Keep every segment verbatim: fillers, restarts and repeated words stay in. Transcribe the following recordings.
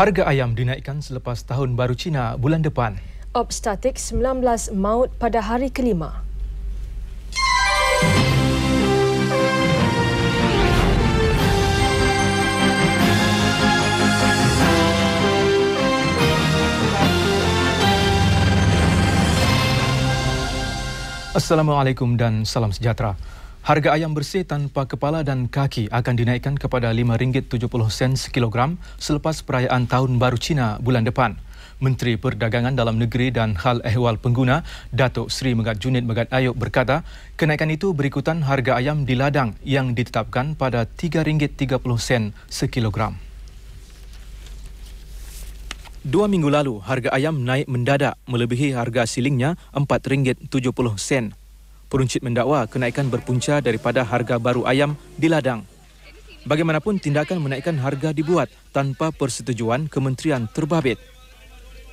Harga ayam dinaikkan selepas Tahun Baru Cina bulan depan. Obstatik sembilan belas maut pada hari kelima. Assalamualaikum dan salam sejahtera. Harga ayam bersih tanpa kepala dan kaki akan dinaikkan kepada lima ringgit tujuh puluh sen sekilogram selepas perayaan Tahun Baru Cina bulan depan. Menteri Perdagangan Dalam Negeri dan Hal Ehwal Pengguna, Datuk Seri Megat Junid Megat Ayuk berkata, kenaikan itu berikutan harga ayam di ladang yang ditetapkan pada tiga ringgit tiga puluh sen sekilogram. Dua minggu lalu, harga ayam naik mendadak melebihi harga silingnya empat ringgit tujuh puluh sen. Peruncit mendakwa kenaikan berpunca daripada harga baru ayam di ladang. Bagaimanapun, tindakan menaikkan harga dibuat tanpa persetujuan Kementerian Terbabit.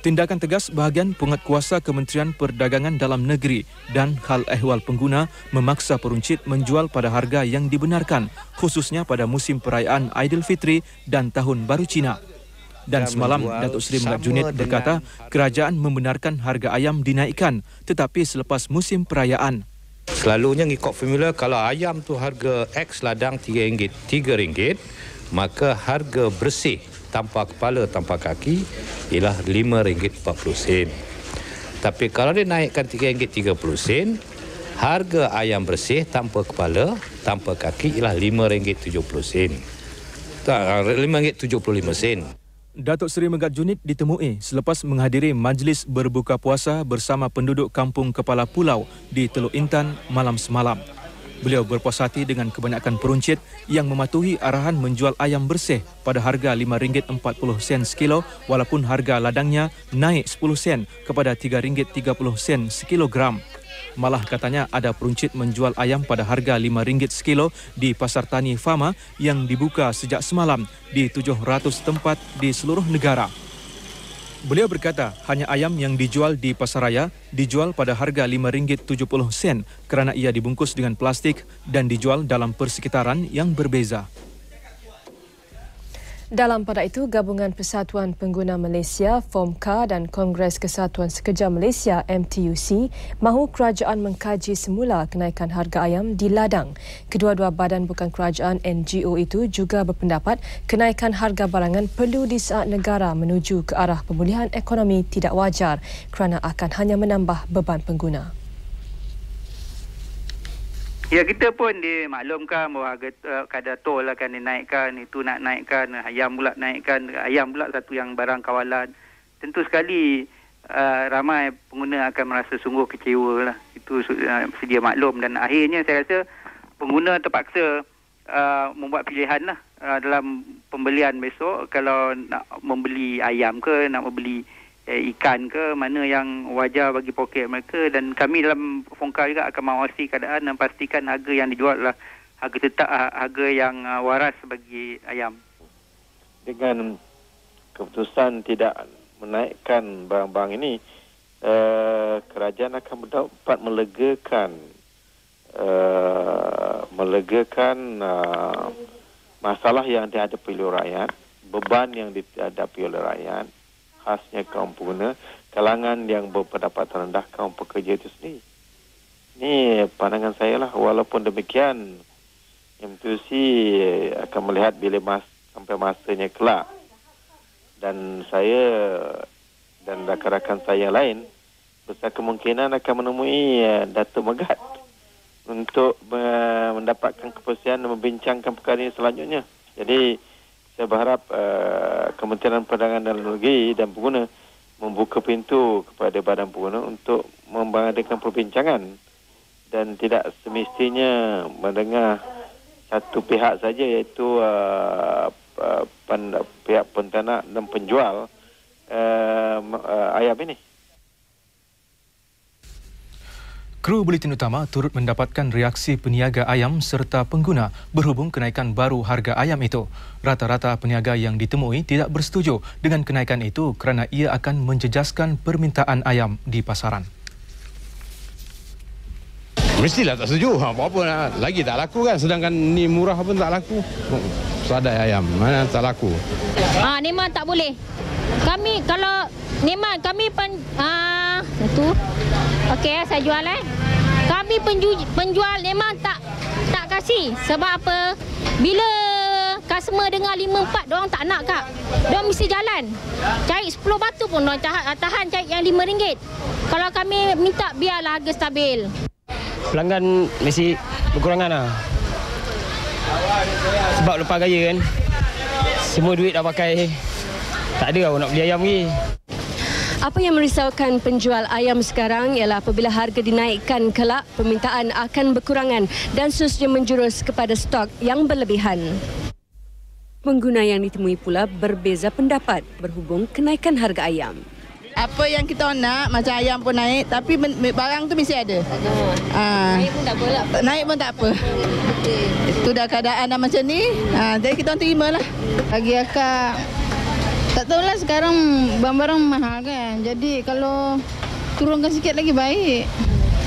Tindakan tegas bahagian penguatkuasa Kementerian Perdagangan Dalam Negeri dan Hal Ehwal Pengguna memaksa peruncit menjual pada harga yang dibenarkan, khususnya pada musim perayaan Aidilfitri dan Tahun Baru Cina. Dan semalam, Datuk Seri Megat Junid berkata kerajaan membenarkan harga ayam dinaikkan tetapi selepas musim perayaan. Selalunya ikut formula, kalau ayam tu harga X ladang tiga ringgit, tiga ringgit, maka harga bersih tanpa kepala, tanpa kaki ialah lima ringgit empat puluh sen. Tapi kalau dia naikkan tiga ringgit tiga puluh sen, harga ayam bersih tanpa kepala, tanpa kaki ialah lima ringgit tujuh puluh sen. Tak, lima ringgit tujuh puluh lima sen. Datuk Seri Megat Junid ditemui selepas menghadiri majlis berbuka puasa bersama penduduk Kampung Kepala Pulau di Teluk Intan malam semalam. Beliau berpuas hati dengan kebanyakan peruncit yang mematuhi arahan menjual ayam bersih pada harga lima ringgit empat puluh sen sekilo walaupun harga ladangnya naik sepuluh sen kepada tiga ringgit tiga puluh sen sekilogram. Malah katanya ada peruncit menjual ayam pada harga lima ringgit sekilo di Pasar Tani Fama yang dibuka sejak semalam di tujuh ratus tempat di seluruh negara. Beliau berkata hanya ayam yang dijual di pasaraya dijual pada harga lima ringgit tujuh puluh sen kerana ia dibungkus dengan plastik dan dijual dalam persekitaran yang berbeza. Dalam pada itu, Gabungan Persatuan Pengguna Malaysia (F O M C A) dan Kongres Kesatuan Sekerja Malaysia (M T U C) mahu kerajaan mengkaji semula kenaikan harga ayam di ladang. Kedua-dua badan bukan kerajaan N G O itu juga berpendapat kenaikan harga barangan perlu di saat negara menuju ke arah pemulihan ekonomi tidak wajar kerana akan hanya menambah beban pengguna. Ya, kita pun dimaklumkan bahawa uh, kadar tol akan dinaikkan, itu nak naikkan, ayam pula naikkan, ayam pula satu yang barang kawalan. Tentu sekali uh, ramai pengguna akan merasa sungguh kecewa lah. Itu uh, sedia maklum dan akhirnya saya rasa pengguna terpaksa uh, membuat pilihan lah uh, dalam pembelian besok, kalau nak membeli ayam ke, nak membeli ikan ke, mana yang wajar bagi poket mereka. Dan kami dalam F O M C A juga akan mengawasi keadaan dan pastikan harga yang dijual adalah harga tetap, harga yang waras bagi ayam. Dengan keputusan tidak menaikkan barang-barang ini, uh, kerajaan akan dapat melegakan uh, melegakan uh, masalah yang dihadapi oleh rakyat, beban yang dihadapi oleh rakyat, khasnya kaum pengguna, kalangan yang berpendapatan rendah, kaum pekerja itu sendiri. Ini pandangan saya lah. Walaupun demikian, M T U C akan melihat bila mas, sampai masanya kelak. Dan saya dan rakan-rakan saya lain besar kemungkinan akan menemui Datuk Megat untuk mendapatkan kepastian dan membincangkan perkara ini selanjutnya. Jadi saya berharap uh, Kementerian Perdagangan Dalam Negeri dan Pengguna membuka pintu kepada badan pengguna untuk mengadakan perbincangan dan tidak semestinya mendengar satu pihak saja, iaitu uh, uh, pen, pihak pentanak dan penjual uh, uh, ayam ini. Kru Buletin Utama turut mendapatkan reaksi peniaga ayam serta pengguna berhubung kenaikan baru harga ayam itu. Rata-rata peniaga yang ditemui tidak bersetuju dengan kenaikan itu kerana ia akan menjejaskan permintaan ayam di pasaran. Mestilah tak setuju. Apa-apa lagi tak laku kan, sedangkan ni murah pun tak laku. Sadai ayam, mana tak laku. Ah, ni mah tak boleh. Kami kalau memang kami pen, ah itu okey saya jual eh. Kami penju, penjual memang tak tak kasih sebab apa? Bila customer dengar lima empat diorang tak nak kak. Diorang mesti jalan. Cari sepuluh batu pun diorang tahan, tahan cari yang lima ringgit. Kalau kami minta biarlah harga stabil. Pelanggan mesti berkurangan lah. Sebab lepas gaya kan. Semua duit dah pakai. Tak ada lah nak beli ayam lagi. Apa yang merisaukan penjual ayam sekarang ialah apabila harga dinaikkan kelak, permintaan akan berkurangan dan seterusnya menjurus kepada stok yang berlebihan. Pengguna yang ditemui pula berbeza pendapat berhubung kenaikan harga ayam. Apa yang kita nak, macam ayam pun naik, tapi barang tu mesti ada. ada. Aa, naik pun tak apa lah. Naik pun tak apa. Itu dah keadaan dah macam ni, aa, jadi kita terima lah. Bagi akak, tak tahulah sekarang barang-barang mahal kan. Jadi kalau turunkan sikit lagi baik.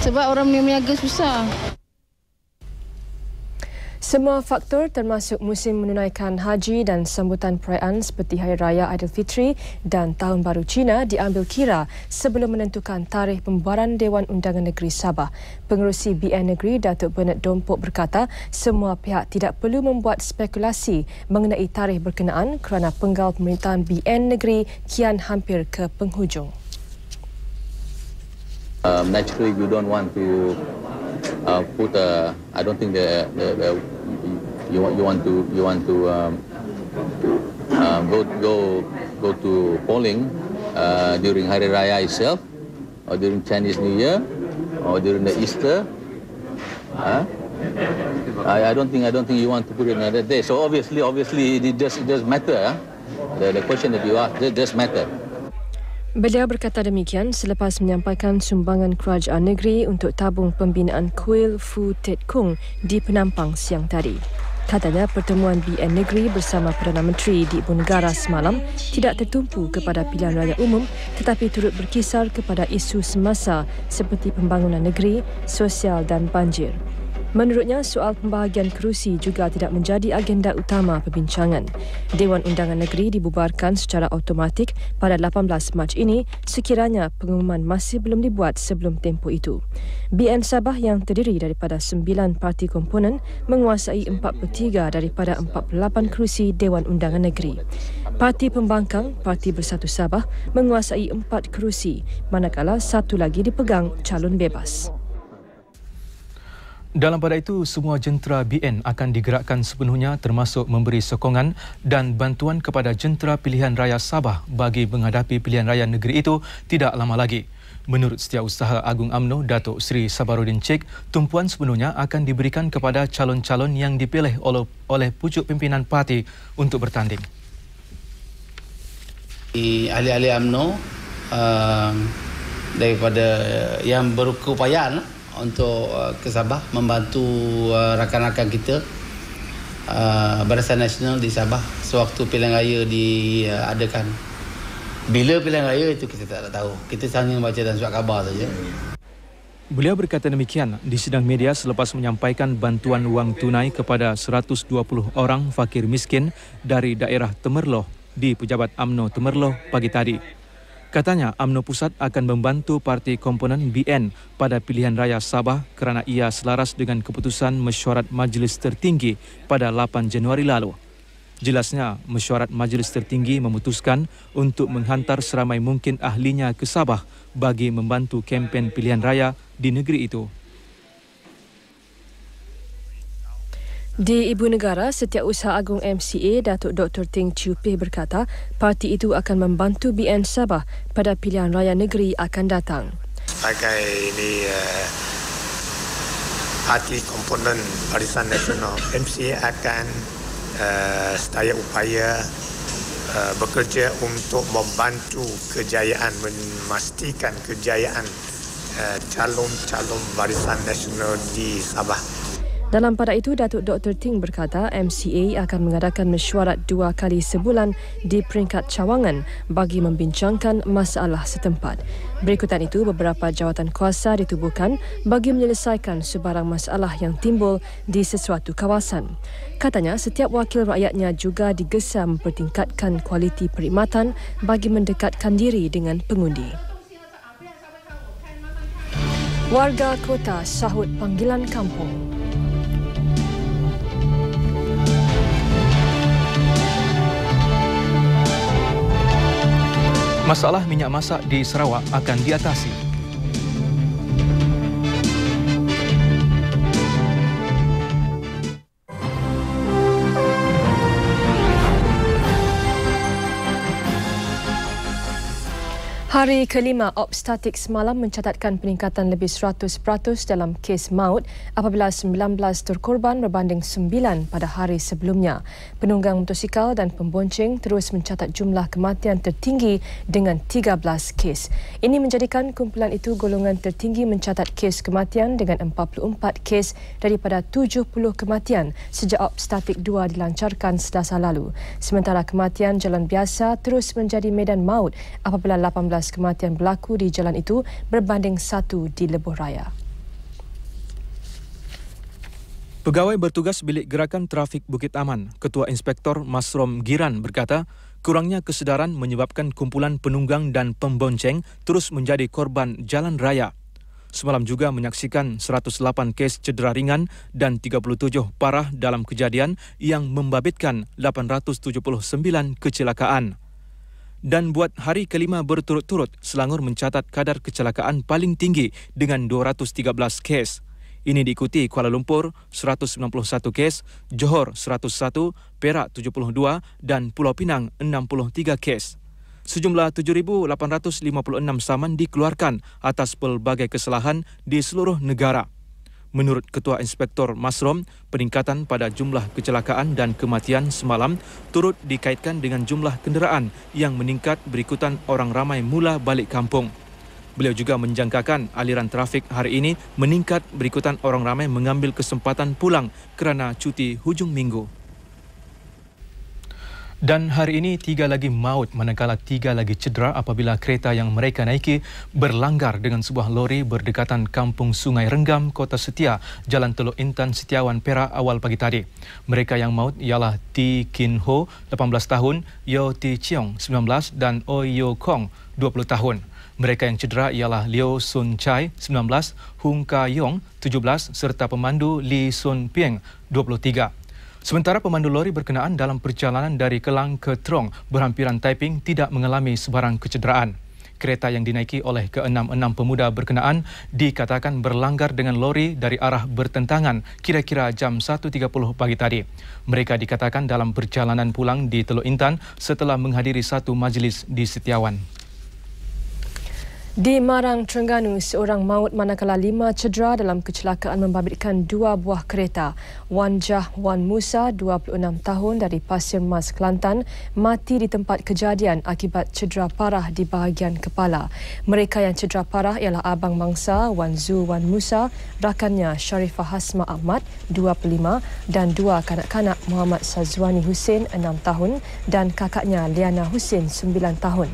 Sebab orang meniaga susah. Semua faktor termasuk musim menunaikan haji dan sambutan perayaan seperti Hari Raya Aidilfitri dan Tahun Baru Cina diambil kira sebelum menentukan tarikh pembubaran Dewan Undangan Negeri Sabah. Pengerusi B N Negeri Datuk Bernard Dompok berkata semua pihak tidak perlu membuat spekulasi mengenai tarikh berkenaan kerana penggal pemerintahan B N Negeri kian hampir ke penghujung. Um, naturally you don't want to Uh, put a, I don't think the, the, the you want you want to you want to um, uh, go go go to polling uh, during Hari Raya itself, or during Chinese New Year, or during the Easter. Huh? I, I don't think I don't think you want to put it another day. So obviously, obviously, it does it does matter. Huh? The the question that you asked it does matter. Beliau berkata demikian selepas menyampaikan sumbangan kerajaan negeri untuk tabung pembinaan kuil Fu Teck Kung di Penampang siang tadi. Katanya pertemuan B N Negeri bersama Perdana Menteri di Ibu Negara semalam tidak tertumpu kepada pilihan raya umum tetapi turut berkisar kepada isu semasa seperti pembangunan negeri, sosial dan banjir. Menurutnya, soal pembahagian kerusi juga tidak menjadi agenda utama perbincangan. Dewan Undangan Negeri dibubarkan secara automatik pada lapan belas Mac ini sekiranya pengumuman masih belum dibuat sebelum tempoh itu. B N Sabah yang terdiri daripada sembilan parti komponen menguasai empat puluh tiga daripada empat puluh lapan kerusi Dewan Undangan Negeri. Parti Pembangkang, Parti Bersatu Sabah menguasai empat kerusi, manakala satu lagi dipegang calon bebas. Dalam pada itu, semua jentera B N akan digerakkan sepenuhnya termasuk memberi sokongan dan bantuan kepada jentera pilihan raya Sabah bagi menghadapi pilihan raya negeri itu tidak lama lagi. Menurut Setiausaha Agung UMNO, Datuk Seri Sabaruddin Chik, tumpuan sepenuhnya akan diberikan kepada calon-calon yang dipilih oleh, oleh pucuk pimpinan parti untuk bertanding. Di ahli-ahli UMNO, uh, daripada yang berkeupayaan untuk uh, ke Sabah membantu uh, rakan-rakan kita uh, Barisan Nasional di Sabah sewaktu pilihan raya diadakan. Bila pilihan raya itu kita tak tahu. Kita hanya baca dan surat khabar saja. Beliau berkata demikian di sidang media selepas menyampaikan bantuan wang tunai kepada seratus dua puluh orang fakir miskin dari daerah Temerloh di Pejabat UMNO Temerloh pagi tadi. Katanya, UMNO Pusat akan membantu parti komponen B N pada pilihan raya Sabah kerana ia selaras dengan keputusan mesyuarat majlis tertinggi pada lapan Januari lalu. Jelasnya, mesyuarat majlis tertinggi memutuskan untuk menghantar seramai mungkin ahlinya ke Sabah bagi membantu kempen pilihan raya di negeri itu. Di Ibu Negara, Setiausaha Agung M C A Datuk Dr Ting Chiew Pei berkata parti itu akan membantu B N Sabah pada pilihan raya negeri akan datang. Sebagai ini uh, parti komponen Barisan Nasional, M C A akan uh, setaya upaya uh, bekerja untuk membantu kejayaan, memastikan kejayaan calon-calon uh, Barisan Nasional di Sabah. Dalam pada itu, Datuk Dr Ting berkata M C A akan mengadakan mesyuarat dua kali sebulan di peringkat cawangan bagi membincangkan masalah setempat. Berikutan itu, beberapa jawatan kuasa ditubuhkan bagi menyelesaikan sebarang masalah yang timbul di sesuatu kawasan. Katanya, setiap wakil rakyatnya juga digesa mempertingkatkan kualiti perkhidmatan bagi mendekatkan diri dengan pengundi. Warga kota sahut panggilan kampung. Masalah minyak masak di Sarawak akan diatasi. Hari kelima, obstetrik semalam mencatatkan peningkatan lebih seratus peratus dalam kes maut apabila sembilan belas terkorban berbanding sembilan pada hari sebelumnya. Penunggang motosikal dan pembonceng terus mencatat jumlah kematian tertinggi dengan tiga belas kes. Ini menjadikan kumpulan itu golongan tertinggi mencatat kes kematian dengan empat puluh empat kes daripada tujuh puluh kematian sejak obstetrik dua dilancarkan Selasa lalu. Sementara kematian jalan biasa terus menjadi medan maut apabila lapan belas kematian berlaku di jalan itu berbanding satu di lebuh raya. Pegawai bertugas Bilik Gerakan Trafik Bukit Aman, Ketua Inspektor Masrom Giran berkata, kurangnya kesedaran menyebabkan kumpulan penunggang dan pembonceng terus menjadi korban jalan raya. Semalam juga menyaksikan seratus lapan kes cedera ringan dan tiga puluh tujuh parah dalam kejadian yang membabitkan lapan ratus tujuh puluh sembilan kecelakaan. Dan buat hari kelima berturut-turut, Selangor mencatat kadar kecelakaan paling tinggi dengan dua ratus tiga belas kes. Ini diikuti Kuala Lumpur seratus sembilan puluh satu kes, Johor seratus satu, Perak tujuh puluh dua dan Pulau Pinang enam puluh tiga kes. Sejumlah tujuh ribu lapan ratus lima puluh enam saman dikeluarkan atas pelbagai kesalahan di seluruh negara. Menurut Ketua Inspektor Masrom, peningkatan pada jumlah kecelakaan dan kematian semalam turut dikaitkan dengan jumlah kenderaan yang meningkat berikutan orang ramai mula balik kampung. Beliau juga menjangkakan aliran trafik hari ini meningkat berikutan orang ramai mengambil kesempatan pulang kerana cuti hujung minggu. Dan hari ini tiga lagi maut manakala tiga lagi cedera apabila kereta yang mereka naiki berlanggar dengan sebuah lori berdekatan Kampung Sungai Renggam, Kota Setia, Jalan Teluk Intan, Setiawan, Perak awal pagi tadi. Mereka yang maut ialah Ti Kin Ho, lapan belas tahun, Yeo Ti Cheong, sembilan belas dan Oh Yeo Kong, dua puluh tahun. Mereka yang cedera ialah Leo Sun Chai, sembilan belas, Hung Ka Yong, tujuh belas serta pemandu Lee Sun Pieng, dua puluh tiga. Sementara pemandu lori berkenaan dalam perjalanan dari Kelang ke Terong berhampiran Taiping tidak mengalami sebarang kecederaan. Kereta yang dinaiki oleh keenam-enam pemuda berkenaan dikatakan berlanggar dengan lori dari arah bertentangan kira-kira jam satu tiga puluh pagi tadi. Mereka dikatakan dalam perjalanan pulang di Teluk Intan setelah menghadiri satu majlis di Setiawan. Di Marang, Terengganu, seorang maut manakala lima cedera dalam kecelakaan membabitkan dua buah kereta. Wan Jiah Wan Musa, dua puluh enam tahun dari Pasir Mas, Kelantan, mati di tempat kejadian akibat cedera parah di bahagian kepala. Mereka yang cedera parah ialah abang mangsa Wan Zu Wan Musa, rakannya Syarifah Hasma Ahmad, dua puluh lima dan dua kanak-kanak Muhammad Sazwani Hussein, enam tahun dan kakaknya Liana Hussein, sembilan tahun.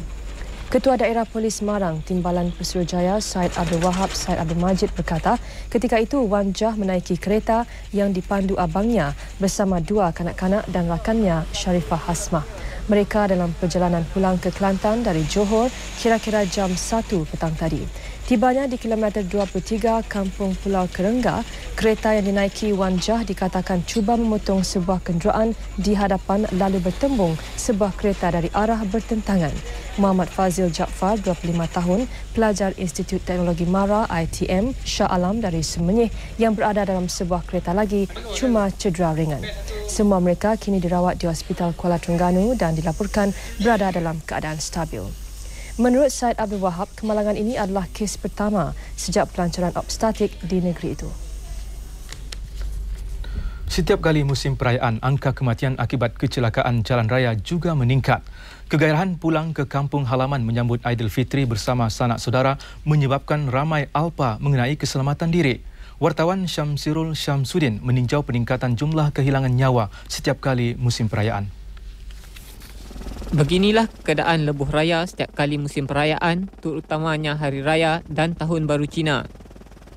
Ketua Daerah Polis Marang, Timbalan Pesuruhjaya Syed Abdul Wahab Syed Abdul Majid berkata, ketika itu Wan Jiah menaiki kereta yang dipandu abangnya bersama dua kanak-kanak dan rakannya Syarifah Hasmah. Mereka dalam perjalanan pulang ke Kelantan dari Johor kira-kira jam satu petang tadi. Tibanya di kilometer dua puluh tiga Kampung Pulau Kerengga, kereta yang dinaiki Wan Jiah dikatakan cuba memotong sebuah kenderaan di hadapan lalu bertembung sebuah kereta dari arah bertentangan. Muhammad Fazil Jaafar, dua puluh lima tahun, pelajar Institut Teknologi MARA I T M Shah Alam dari Semenyih yang berada dalam sebuah kereta lagi cuma cedera ringan. Semua mereka kini dirawat di Hospital Kuala Terengganu dan dilaporkan berada dalam keadaan stabil. Menurut Syed Abdul Wahab, kemalangan ini adalah kes pertama sejak pelancaran obstetrik di negeri itu. Setiap kali musim perayaan, angka kematian akibat kecelakaan jalan raya juga meningkat. Kegairahan pulang ke kampung halaman menyambut Aidilfitri bersama sanak saudara menyebabkan ramai alpa mengenai keselamatan diri. wartawan Syamsirul Syamsuddin meninjau peningkatan jumlah kehilangan nyawa setiap kali musim perayaan. Beginilah keadaan lebuh raya setiap kali musim perayaan, terutamanya Hari Raya dan Tahun Baru Cina.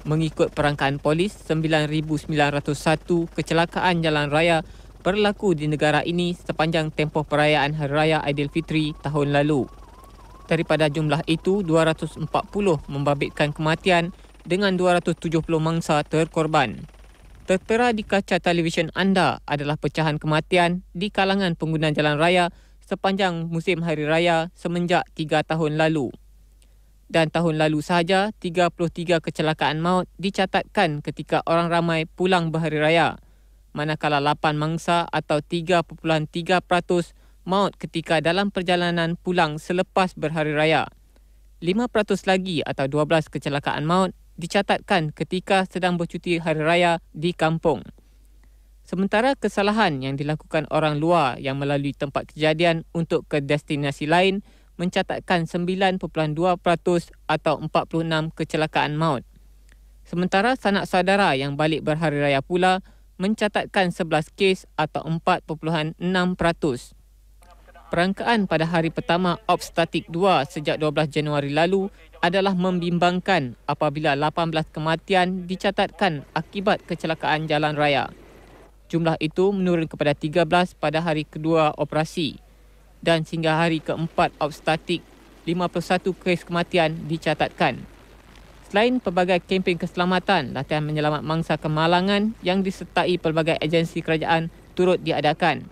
Mengikut perangkaan polis, sembilan ribu sembilan ratus satu kecelakaan jalan raya berlaku di negara ini sepanjang tempoh perayaan Hari Raya Aidilfitri tahun lalu. Daripada jumlah itu, dua ratus empat puluh membabitkan kematian dengan dua ratus tujuh puluh mangsa terkorban. Tertera di kaca televisyen anda adalah pecahan kematian di kalangan pengguna jalan raya sepanjang musim Hari Raya semenjak tiga tahun lalu. Dan tahun lalu sahaja, tiga puluh tiga kecelakaan maut dicatatkan ketika orang ramai pulang berhari raya, manakala lapan mangsa atau tiga perpuluhan tiga peratus maut ketika dalam perjalanan pulang selepas berhari raya. lima peratus lagi atau dua belas kecelakaan maut dicatatkan ketika sedang bercuti hari raya di kampung. Sementara kesalahan yang dilakukan orang luar yang melalui tempat kejadian untuk ke destinasi lain mencatatkan sembilan perpuluhan dua peratus atau empat puluh enam kecelakaan maut. Sementara sanak saudara yang balik berhari raya pula mencatatkan sebelas kes atau empat perpuluhan enam peratus. Perangkaan pada hari pertama Ops Statik dua sejak dua belas Januari lalu adalah membimbangkan apabila lapan belas kematian dicatatkan akibat kecelakaan jalan raya. Jumlah itu menurun kepada tiga belas pada hari kedua operasi dan sehingga hari keempat Ops Statik, lima puluh satu kes kematian dicatatkan. Selain pelbagai kempen keselamatan, latihan menyelamat mangsa kemalangan yang disertai pelbagai agensi kerajaan turut diadakan.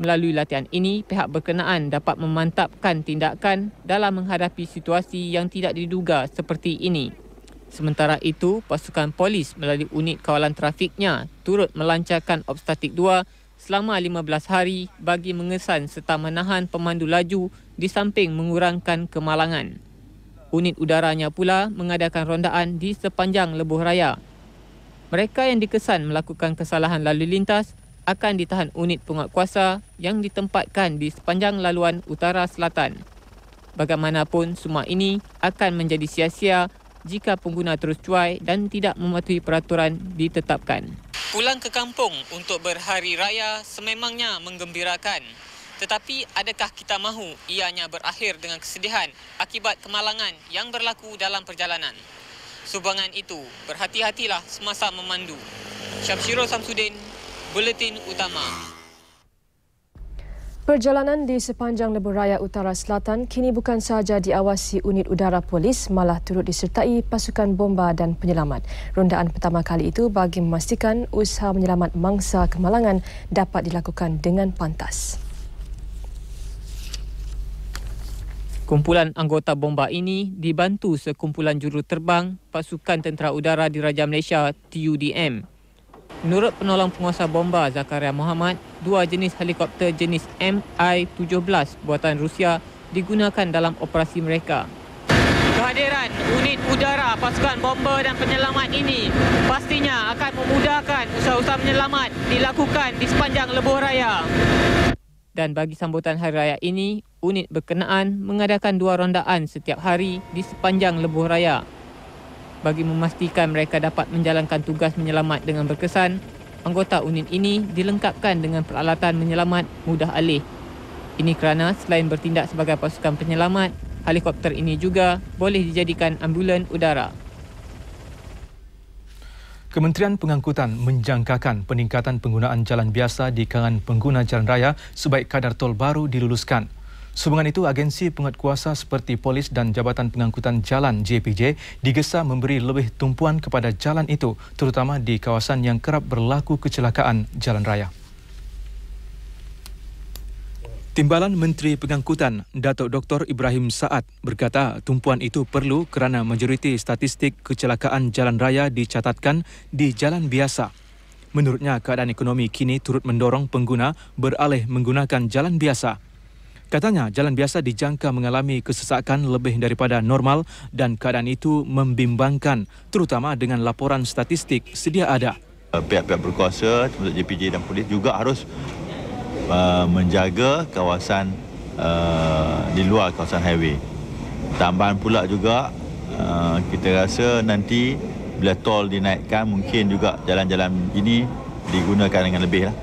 Melalui latihan ini, pihak berkenaan dapat memantapkan tindakan dalam menghadapi situasi yang tidak diduga seperti ini. Sementara itu, pasukan polis melalui unit kawalan trafiknya turut melancarkan Ops Statik dua selama lima belas hari bagi mengesan serta menahan pemandu laju di samping mengurangkan kemalangan. Unit udaranya pula mengadakan rondaan di sepanjang lebuh raya. Mereka yang dikesan melakukan kesalahan lalu lintas akan ditahan unit penguatkuasa yang ditempatkan di sepanjang laluan utara selatan. Bagaimanapun, semua ini akan menjadi sia-sia jika pengguna terus cuai dan tidak mematuhi peraturan ditetapkan. Pulang ke kampung untuk berhari raya sememangnya menggembirakan. Tetapi adakah kita mahu ianya berakhir dengan kesedihan akibat kemalangan yang berlaku dalam perjalanan? Sumbangan itu, berhati-hatilah semasa memandu. Syamsirul Syamsuddin, Buletin Utama. Perjalanan di sepanjang lebuh raya utara selatan kini bukan sahaja diawasi unit udara polis, malah turut disertai pasukan bomba dan penyelamat. Rondaan pertama kali itu bagi memastikan usaha menyelamat mangsa kemalangan dapat dilakukan dengan pantas. Kumpulan anggota bomba ini dibantu sekumpulan juruterbang Pasukan Tentera Udara Diraja Malaysia T U D M. Menurut penolong penguasa bomba Zakaria Mohamad, dua jenis helikopter jenis M I tujuh belas buatan Rusia digunakan dalam operasi mereka. Kehadiran unit udara pasukan bomba dan penyelamat ini pastinya akan memudahkan usaha-usaha menyelamat dilakukan di sepanjang lebuh raya. Dan bagi sambutan Hari Raya ini, unit berkenaan mengadakan dua rondaan setiap hari di sepanjang lebuh raya. Bagi memastikan mereka dapat menjalankan tugas menyelamat dengan berkesan, anggota unit ini dilengkapkan dengan peralatan menyelamat mudah alih. Ini kerana selain bertindak sebagai pasukan penyelamat, helikopter ini juga boleh dijadikan ambulan udara. Kementerian Pengangkutan menjangkakan peningkatan penggunaan jalan biasa di kalangan pengguna jalan raya sebaik kadar tol baru diluluskan. Sehubungan itu, agensi penguatkuasa seperti Polis dan Jabatan Pengangkutan Jalan J P J digesa memberi lebih tumpuan kepada jalan itu, terutama di kawasan yang kerap berlaku kecelakaan jalan raya. Timbalan Menteri Pengangkutan, Datuk Dr Ibrahim Saad berkata tumpuan itu perlu kerana majoriti statistik kecelakaan jalan raya dicatatkan di jalan biasa. Menurutnya, keadaan ekonomi kini turut mendorong pengguna beralih menggunakan jalan biasa. Katanya, jalan biasa dijangka mengalami kesesakan lebih daripada normal dan keadaan itu membimbangkan, terutama dengan laporan statistik sedia ada. Pihak-pihak berkuasa, termasuk J P J dan Polis juga harus menjaga kawasan uh, di luar kawasan highway. Tambahan pula juga uh, kita rasa nanti bila tol dinaikkan, mungkin juga jalan-jalan ini digunakan dengan lebih lah.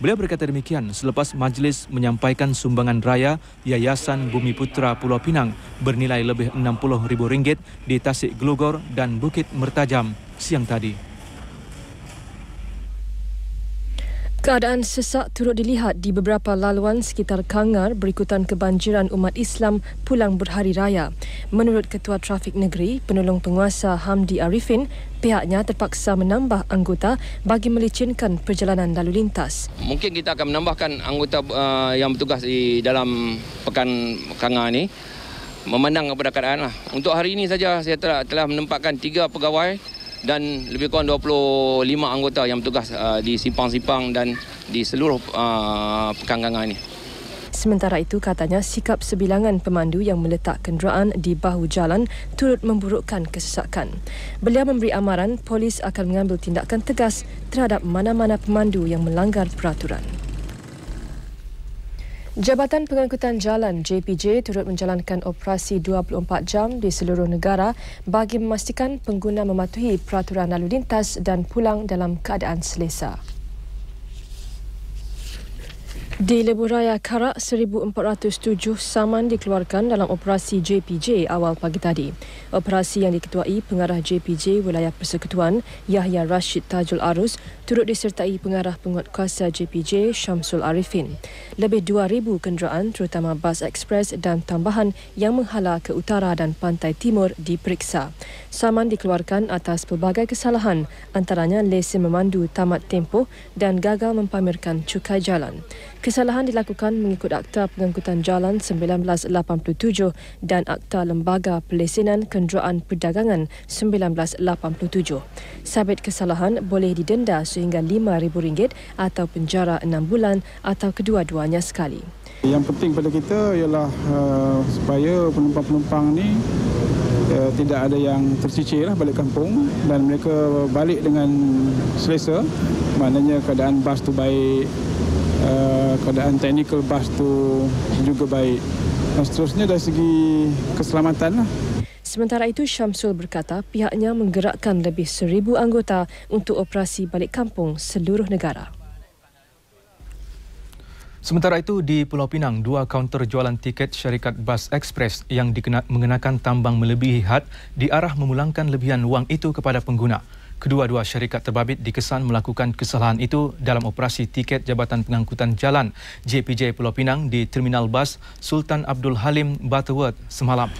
Beliau berkata demikian selepas majlis menyampaikan sumbangan raya Yayasan Bumi Putra Pulau Pinang bernilai lebih enam puluh ribu ringgit di Tasik Glogor dan Bukit Mertajam siang tadi. Keadaan sesak turut dilihat di beberapa laluan sekitar Kangar berikutan kebanjiran umat Islam pulang berhari raya. Menurut Ketua Trafik Negeri, Penolong Penguasa Hamdi Arifin, pihaknya terpaksa menambah anggota bagi melicinkan perjalanan lalu lintas. Mungkin kita akan menambahkan anggota uh, yang bertugas di dalam pekan Kangar ini, memandang kepada keadaan lah. Untuk hari ini saja saya telah, telah menempatkan tiga pegawai dan lebih kurang dua puluh lima anggota yang bertugas uh, di simpang-simpang dan di seluruh uh, pekan Kangar ini. Sementara itu, katanya sikap sebilangan pemandu yang meletak kenderaan di bahu jalan turut memburukkan kesesakan. Beliau memberi amaran polis akan mengambil tindakan tegas terhadap mana-mana pemandu yang melanggar peraturan. Jabatan Pengangkutan Jalan J P J turut menjalankan operasi dua puluh empat jam di seluruh negara bagi memastikan pengguna mematuhi peraturan lalu lintas dan pulang dalam keadaan selesa. Di lebuh raya Karak, seribu empat ratus tujuh saman dikeluarkan dalam operasi J P J awal pagi tadi. Operasi yang diketuai Pengarah J P J Wilayah Persekutuan Yahya Rashid Tajul Arus turut disertai Pengarah Penguatkuasa J P J Syamsul Arifin. Lebih dua ribu kenderaan terutama bas ekspres dan tambahan yang menghala ke utara dan pantai timur diperiksa. Saman dikeluarkan atas pelbagai kesalahan, antaranya lesen memandu tamat tempoh dan gagal mempamerkan cukai jalan. Kesalahan dilakukan mengikut Akta Pengangkutan Jalan seribu sembilan ratus lapan puluh tujuh dan Akta Lembaga Pelesenan Kenderaan Perdagangan seribu sembilan ratus lapan puluh tujuh. Sabit kesalahan boleh didenda sehingga lima ribu ringgit atau penjara enam bulan atau kedua-duanya sekali. Yang penting pada kita ialah uh, supaya penumpang-penumpang ni uh, tidak ada yang tercicir lah balik kampung dan mereka balik dengan selesa. Maknanya keadaan bas tu baik, Uh, keadaan teknikal bas tu juga baik. Dan seterusnya dari segi keselamatan lah. Sementara itu, Syamsul berkata pihaknya menggerakkan lebih seribu anggota untuk operasi balik kampung seluruh negara. Sementara itu, di Pulau Pinang, dua kaunter jualan tiket syarikat bas ekspres yang mengenakan tambang melebihi had diarah memulangkan lebihan wang itu kepada pengguna. Kedua-dua syarikat terbabit dikesan melakukan kesalahan itu dalam operasi tiket Jabatan Pengangkutan Jalan J P J Pulau Pinang di Terminal Bas Sultan Abdul Halim Butterworth semalam.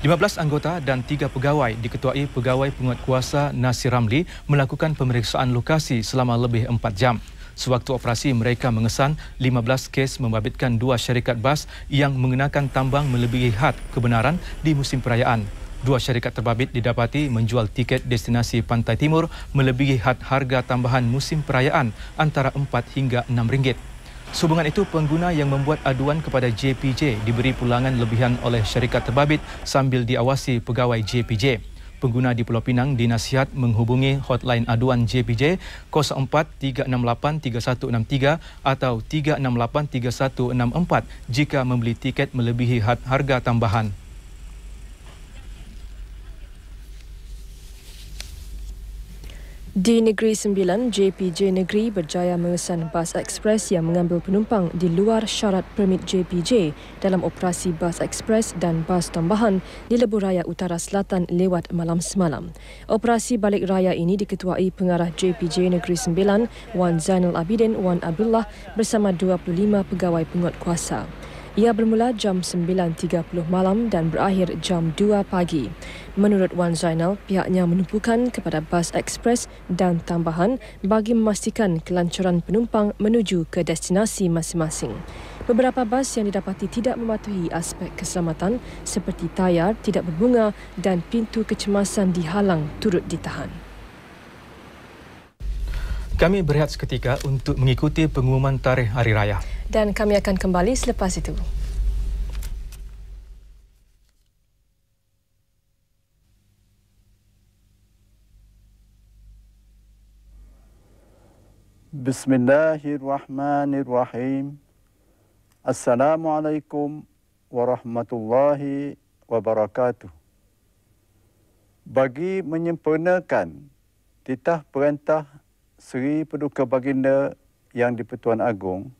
lima belas anggota dan tiga pegawai diketuai Pegawai Penguatkuasa Nasir Ramli melakukan pemeriksaan lokasi selama lebih empat jam. Sewaktu operasi, mereka mengesan lima belas kes membabitkan dua syarikat bas yang mengenakan tambang melebihi had kebenaran di musim perayaan. Dua syarikat terbabit didapati menjual tiket destinasi Pantai Timur melebihi had harga tambahan musim perayaan antara empat hingga enam ringgit. Sehubungan itu, pengguna yang membuat aduan kepada J P J diberi pulangan lebihan oleh syarikat terbabit sambil diawasi pegawai J P J. Pengguna di Pulau Pinang dinasihat menghubungi hotline aduan J P J kosong empat tiga enam lapan tiga satu enam tiga atau tiga enam lapan tiga satu enam empat jika membeli tiket melebihi had harga tambahan. Di Negeri Sembilan, J P J Negeri berjaya mengesan bas ekspres yang mengambil penumpang di luar syarat permit J P J dalam operasi bas ekspres dan bas tambahan di lebuh raya utara selatan lewat malam semalam. Operasi balik raya ini diketuai Pengarah J P J Negeri Sembilan, Wan Zainal Abidin Wan Abdullah bersama dua puluh lima pegawai penguatkuasa. Ia bermula jam sembilan tiga puluh malam dan berakhir jam dua pagi. Menurut Wan Zainal, pihaknya menumpukan kepada bas ekspres dan tambahan bagi memastikan kelancaran penumpang menuju ke destinasi masing-masing. Beberapa bas yang didapati tidak mematuhi aspek keselamatan seperti tayar tidak berbunga dan pintu kecemasan dihalang turut ditahan. Kami berehat seketika untuk mengikuti pengumuman tarikh Hari Raya. Dan kami akan kembali selepas itu. Bismillahirrahmanirrahim. Assalamualaikum warahmatullahi wabarakatuh. bagi menyempurnakan titah perintah Seri Paduka Baginda Yang di-Pertuan Agong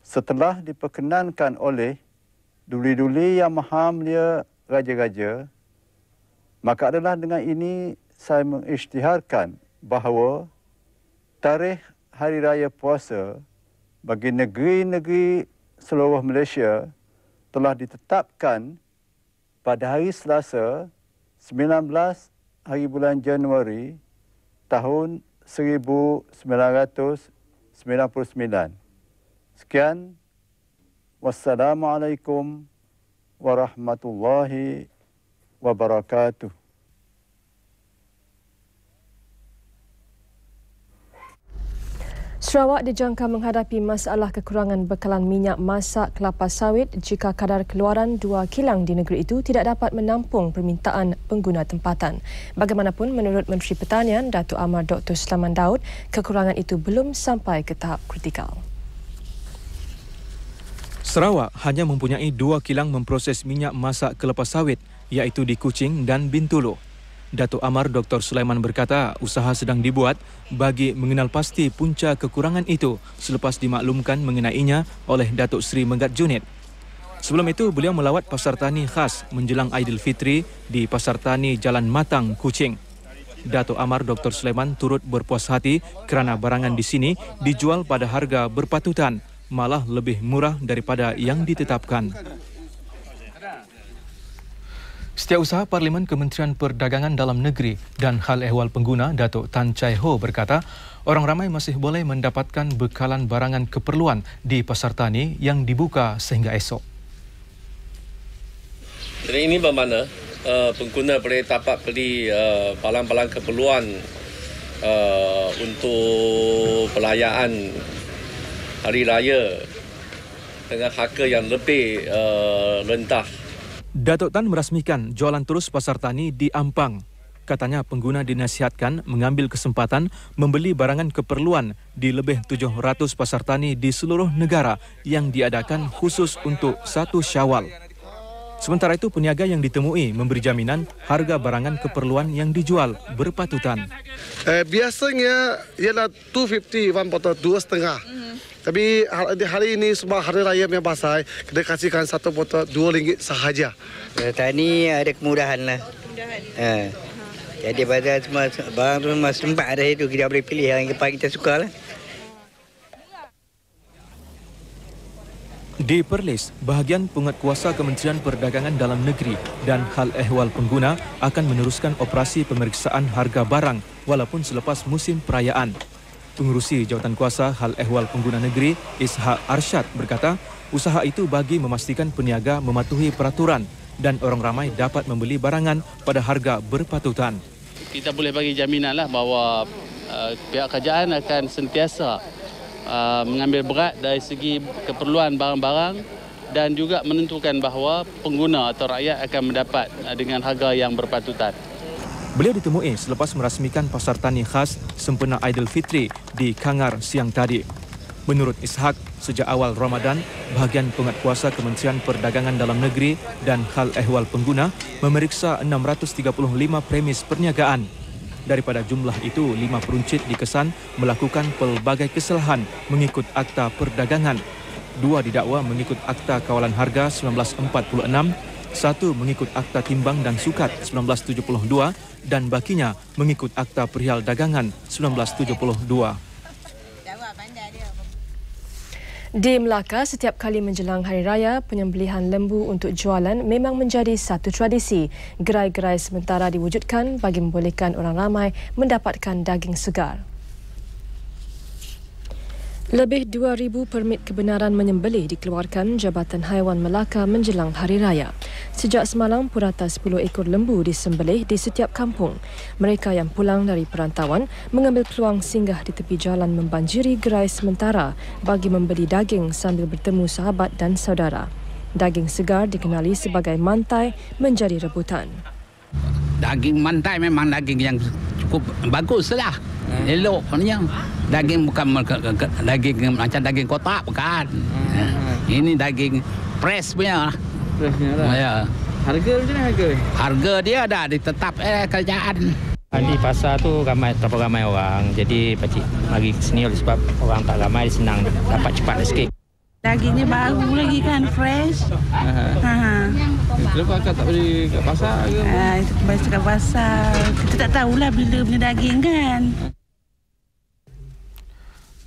setelah diperkenankan oleh Duli-Duli Yang Maha Mulia Raja-Raja, maka adalah dengan ini saya mengisytiharkan bahawa tarikh Hari Raya Puasa bagi negeri-negeri seluruh Malaysia telah ditetapkan pada hari Selasa sembilan belas hari bulan Januari tahun seribu sembilan ratus sembilan puluh sembilan. Sekian, wassalamualaikum warahmatullahi wabarakatuh. Sarawak dijangka menghadapi masalah kekurangan bekalan minyak masak kelapa sawit jika kadar keluaran dua kilang di negeri itu tidak dapat menampung permintaan pengguna tempatan. Bagaimanapun, menurut Menteri Pertanian Datuk Amar Doktor Selamat Daud, kekurangan itu belum sampai ke tahap kritikal. Sarawak hanya mempunyai dua kilang memproses minyak masak kelapa sawit, iaitu di Kuching dan Bintulu. Datuk Amar Doktor Sulaiman berkata usaha sedang dibuat bagi mengenal pasti punca kekurangan itu selepas dimaklumkan mengenainya oleh Datuk Seri Megat Junid. Sebelum itu, beliau melawat pasar tani khas menjelang Aidilfitri di Pasar Tani Jalan Matang, Kuching. Datuk Amar Doktor Sulaiman turut berpuas hati kerana barangan di sini dijual pada harga berpatutan, malah lebih murah daripada yang ditetapkan. Setiausaha Parlimen Kementerian Perdagangan Dalam Negeri dan Hal Ehwal Pengguna Datuk Tan Chai Ho berkata orang ramai masih boleh mendapatkan bekalan barangan keperluan di pasar tani yang dibuka sehingga esok. Jadi ini bermakna uh, pengguna boleh dapat beli uh, balang-balang keperluan uh, untuk perayaan Hari Raya dengan harga yang lebih uh, rendah. Datuk Tan merasmikan jualan terus pasar tani di Ampang. Katanya pengguna dinasihatkan mengambil kesempatan membeli barangan keperluan di lebih tujuh ratus pasar tani di seluruh negara yang diadakan khusus untuk satu Syawal. Sementara itu, peniaga yang ditemui memberi jaminan harga barangan keperluan yang dijual berpatutan. Eh, biasanya ialah dua ratus lima puluh wan potong dua setengah. Tapi hari ini semua hari raya yang pasar, kita kasihkan satu potong dua ringgit sahaja. Tani ada kemudahan lah. Kemudahan. Ha. Jadi pada semua barang tu masih sempat ada itu, kita boleh pilih yang kita suka lah. Di Perlis, bahagian penguatkuasa Kementerian Perdagangan Dalam Negeri dan Hal Ehwal Pengguna akan meneruskan operasi pemeriksaan harga barang walaupun selepas musim perayaan. Pengerusi Jawatankuasa Hal Ehwal Pengguna Negeri Isha Arshad berkata usaha itu bagi memastikan peniaga mematuhi peraturan dan orang ramai dapat membeli barangan pada harga berpatutan. Kita boleh bagi jaminanlah bahawa uh, pihak kerajaan akan sentiasa uh, mengambil berat dari segi keperluan barang-barang dan juga menentukan bahawa pengguna atau rakyat akan mendapat uh, dengan harga yang berpatutan. Beliau ditemui selepas merasmikan pasar tani khas sempena Aidilfitri di Kangar siang tadi. Menurut Ishak, sejak awal Ramadan, bahagian penguatkuasa Kementerian Perdagangan Dalam Negeri dan Hal Ehwal Pengguna memeriksa enam ratus tiga puluh lima premis perniagaan. Daripada jumlah itu, lima peruncit dikesan melakukan pelbagai kesalahan mengikut Akta Perdagangan. Dua didakwa mengikut Akta Kawalan Harga seribu sembilan ratus empat puluh enam, satu mengikut Akta Timbang dan Sukat seribu sembilan ratus tujuh puluh dua dan bakinya mengikut Akta Perihal Dagangan seribu sembilan ratus tujuh puluh dua. Di Melaka, setiap kali menjelang Hari Raya, penyembelihan lembu untuk jualan memang menjadi satu tradisi. Gerai-gerai sementara diwujudkan bagi membolehkan orang ramai mendapatkan daging segar. Lebih dua ribu permit kebenaran menyembelih dikeluarkan Jabatan Haiwan Melaka menjelang Hari Raya. Sejak semalam, purata sepuluh ekor lembu disembelih di setiap kampung. Mereka yang pulang dari perantauan mengambil peluang singgah di tepi jalan membanjiri gerai sementara bagi membeli daging sambil bertemu sahabat dan saudara. Daging segar dikenali sebagai mantai menjadi rebutan. Daging mantai memang daging yang cukup baguslah. Eloknya. Daging bukan daging macam daging kotak, bukan. Ini daging press punya. Pressnya lah. Ya. Harga macam mana harga? Harga dia dah ditetap eh kerajaan. Di pasar tu ramai, terlalu ramai orang. Jadi pakcik mari ke sini oleh sebab orang tak ramai, senang dapat cepat sikit. Dagingnya baru lagi kan, fresh. Aha. Aha. Kenapa akak tak beli kat pasar ke? Ah, itu kembali kat pasar. Kita tak tahulah bila punya daging kan.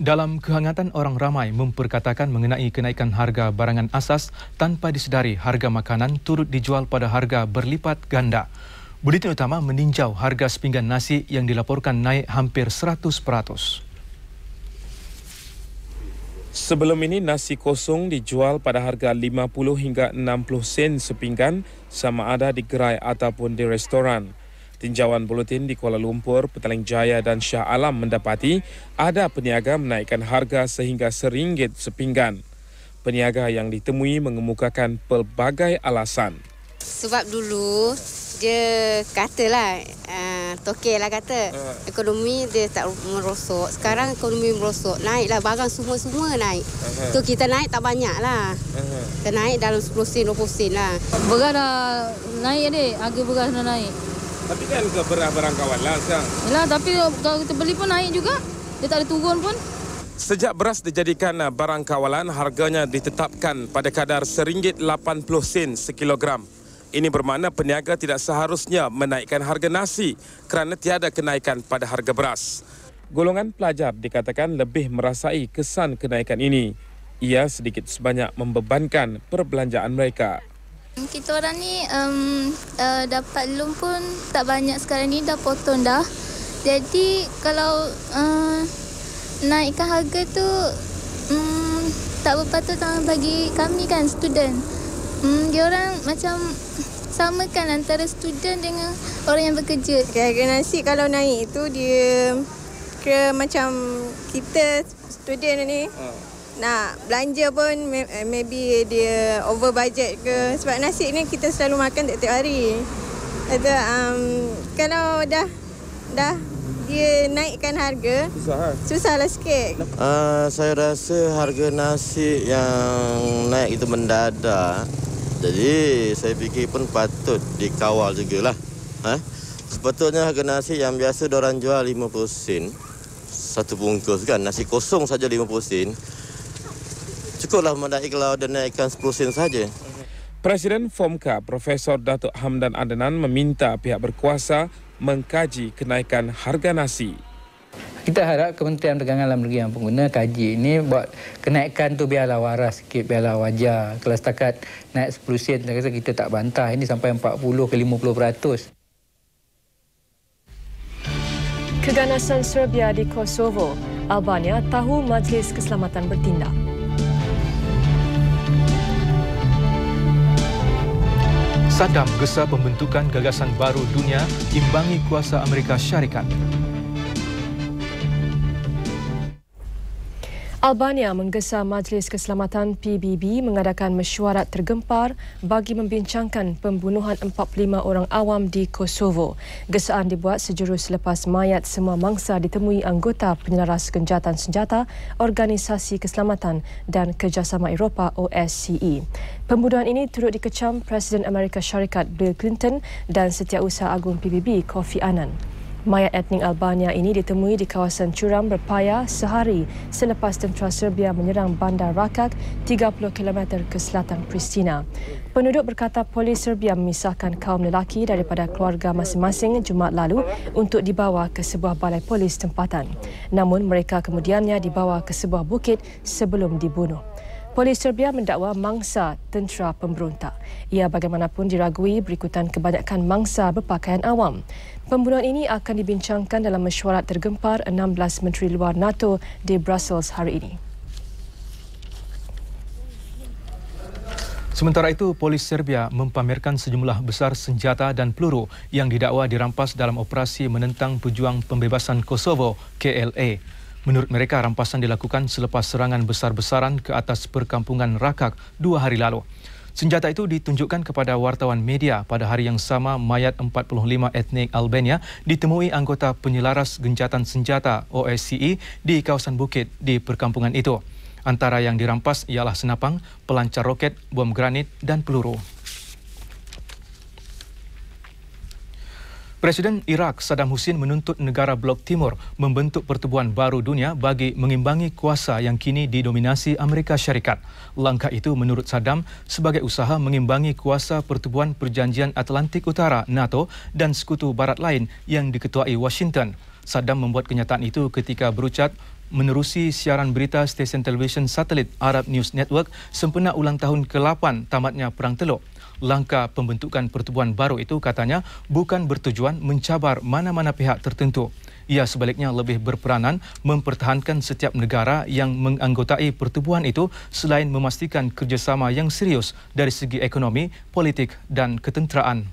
Dalam kehangatan, orang ramai memperkatakan mengenai kenaikan harga barangan asas tanpa disedari harga makanan turut dijual pada harga berlipat ganda. Buletin Utama meninjau harga sepinggan nasi yang dilaporkan naik hampir seratus peratus. Sebelum ini, nasi kosong dijual pada harga lima puluh hingga enam puluh sen sepinggan sama ada di gerai ataupun di restoran. Tinjauan buletin di Kuala Lumpur, Petaling Jaya dan Shah Alam mendapati ada peniaga menaikkan harga sehingga seringgit sepinggan. Peniaga yang ditemui mengemukakan pelbagai alasan. Sebab dulu dia katalah, uh, tokelah kata, ekonomi dia tak merosot. Sekarang ekonomi merosot, naiklah barang semua-semua naik. Tu so, kita naik tak banyak lah. Kita naik dalam sepuluh sen, dua puluh sen lah. Beras dah naik adik, harga beras dah naik. Tapi kan ke beras barang kawan lah sekarang. Yelah, tapi kalau kita beli pun naik juga. Dia tak ada turun pun. Sejak beras dijadikan barang kawalan, harganya ditetapkan pada kadar satu ringgit lapan puluh sen sekilogram. Ini bermakna peniaga tidak seharusnya menaikkan harga nasi kerana tiada kenaikan pada harga beras. Golongan pelajar dikatakan lebih merasai kesan kenaikan ini. Ia sedikit sebanyak membebankan perbelanjaan mereka. Kita orang ni um, uh, dapat loan pun tak banyak sekarang ni, dah potong dah. Jadi kalau uh, naikkan harga tu um, tak berpatut bagi kami kan, student. Hmm, dia orang macam samakan antara student dengan orang yang bekerja. Harga nasi kalau naik tu dia kira macam kita student ni uh. nak belanja pun maybe dia over budget ke, sebab nasi ni kita selalu makan tiap-tiap hari. Itu um, kalau dah dah dia naikkan harga, susah, susahlah sikit. Uh, saya rasa harga nasi yang naik itu mendadak. Jadi saya fikir pun patut dikawal jugalah. Ha? Sepatutnya harga nasi yang biasa diorang jual lima puluh sen. Satu bungkus kan, nasi kosong saja lima puluh sen. Cukuplah menaik kalau ada naikkan sepuluh sen saja. Presiden FOMCA Profesor Datuk Hamdan Adnan meminta pihak berkuasa mengkaji kenaikan harga nasi. Kita harap Kementerian Perdagangan Dalam Negeri yang pengguna kaji ini, buat kenaikan tu biarlah waras sikit, biarlah wajar. Kalau setakat naik sepuluh sen, saya rasa kita tak bantah. Ini sampai empat puluh ke lima puluh peratus. Keganasan Serbia di Kosovo, Albania tahu Majlis Keselamatan bertindak. Saddam gesa pembentukan gagasan baru dunia imbangi kuasa Amerika Syarikat. Albania menggesa Majlis Keselamatan P B B mengadakan mesyuarat tergempar bagi membincangkan pembunuhan empat puluh lima orang awam di Kosovo. Gesaan dibuat sejurus selepas mayat semua mangsa ditemui anggota penyelaras gencatan senjata Organisasi Keselamatan dan Kerjasama Eropah O S C E. Pembunuhan ini turut dikecam Presiden Amerika Syarikat Bill Clinton dan Setiausaha Agung P B B Kofi Annan. Mayat etnik Albania ini ditemui di kawasan curam berpaya sehari selepas tentera Serbia menyerang bandar Rakak tiga puluh kilometer ke selatan Pristina. Penduduk berkata polis Serbia memisahkan kaum lelaki daripada keluarga masing-masing Jumaat lalu untuk dibawa ke sebuah balai polis tempatan. Namun mereka kemudiannya dibawa ke sebuah bukit sebelum dibunuh. Polis Serbia mendakwa mangsa tentera pemberontak. Ia bagaimanapun diragui berikutan kebanyakan mangsa berpakaian awam. Pembunuhan ini akan dibincangkan dalam mesyuarat tergempar enam belas Menteri Luar NATO di Brussels hari ini. Sementara itu, polis Serbia mempamerkan sejumlah besar senjata dan peluru yang didakwa dirampas dalam operasi menentang pejuang pembebasan Kosovo K L A. Menurut mereka, rampasan dilakukan selepas serangan besar-besaran ke atas perkampungan Rakak dua hari lalu. Senjata itu ditunjukkan kepada wartawan media pada hari yang sama. Mayat empat puluh lima etnik Albania ditemui anggota penyelaras gencatan senjata O S C E di kawasan bukit di perkampungan itu. Antara yang dirampas ialah senapang, pelancar roket, bom granit dan peluru. Presiden Iraq Saddam Hussein menuntut negara Blok Timur membentuk pertubuhan baru dunia bagi mengimbangi kuasa yang kini didominasi Amerika Syarikat. Langkah itu menurut Saddam sebagai usaha mengimbangi kuasa pertubuhan Perjanjian Atlantik Utara NATO dan sekutu barat lain yang diketuai Washington. Saddam membuat kenyataan itu ketika berucap menerusi siaran berita stesen televisyen satelit Arab News Network sempena ulang tahun ke lapan tamatnya Perang Teluk. Langkah pembentukan pertubuhan baru itu katanya bukan bertujuan mencabar mana-mana pihak tertentu. Ia sebaliknya lebih berperanan mempertahankan setiap negara yang menganggotai pertubuhan itu selain memastikan kerjasama yang serius dari segi ekonomi, politik dan ketenteraan.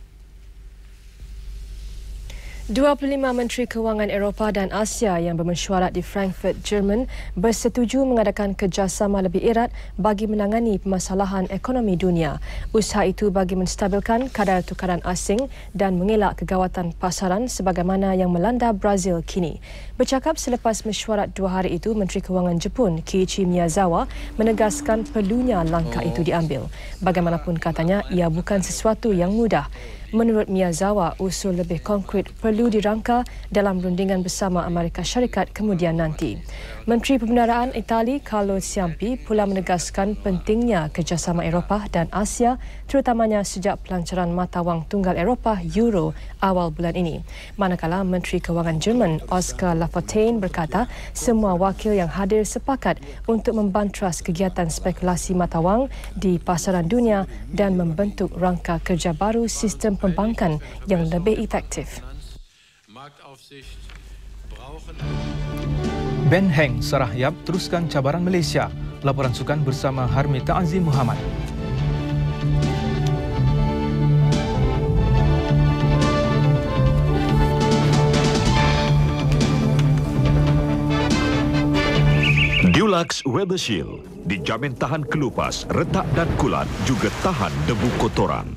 dua puluh lima Menteri Kewangan Eropah dan Asia yang bermesyuarat di Frankfurt, Jerman bersetuju mengadakan kerjasama lebih erat bagi menangani permasalahan ekonomi dunia. Usaha itu bagi menstabilkan kadar tukaran asing dan mengelak kegawatan pasaran sebagaimana yang melanda Brazil kini. Bercakap selepas mesyuarat dua hari itu, Menteri Kewangan Jepun Kiichi Miyazawa menegaskan perlunya langkah itu diambil. Bagaimanapun katanya, ia bukan sesuatu yang mudah. Menurut Miyazawa, usul lebih konkret perlu dirangka dalam rundingan bersama Amerika Syarikat kemudian nanti. Menteri Pembendaraan Itali Carlo Ciampi pula menegaskan pentingnya kerjasama Eropah dan Asia, terutamanya sejak pelancaran mata wang tunggal Eropah Euro awal bulan ini. Manakala Menteri Kewangan Jerman Oskar Lafontaine berkata semua wakil yang hadir sepakat untuk membantras kegiatan spekulasi mata wang di pasaran dunia dan membentuk rangka kerja baru sistem pembankan yang lebih efektif. Ben Heng Sarahyap teruskan cabaran Malaysia. Laporan sukan bersama Harmi Ta'azim Muhammad. Dulux Weber Shield dijamin tahan kelupas, retak dan kulat, juga tahan debu kotoran.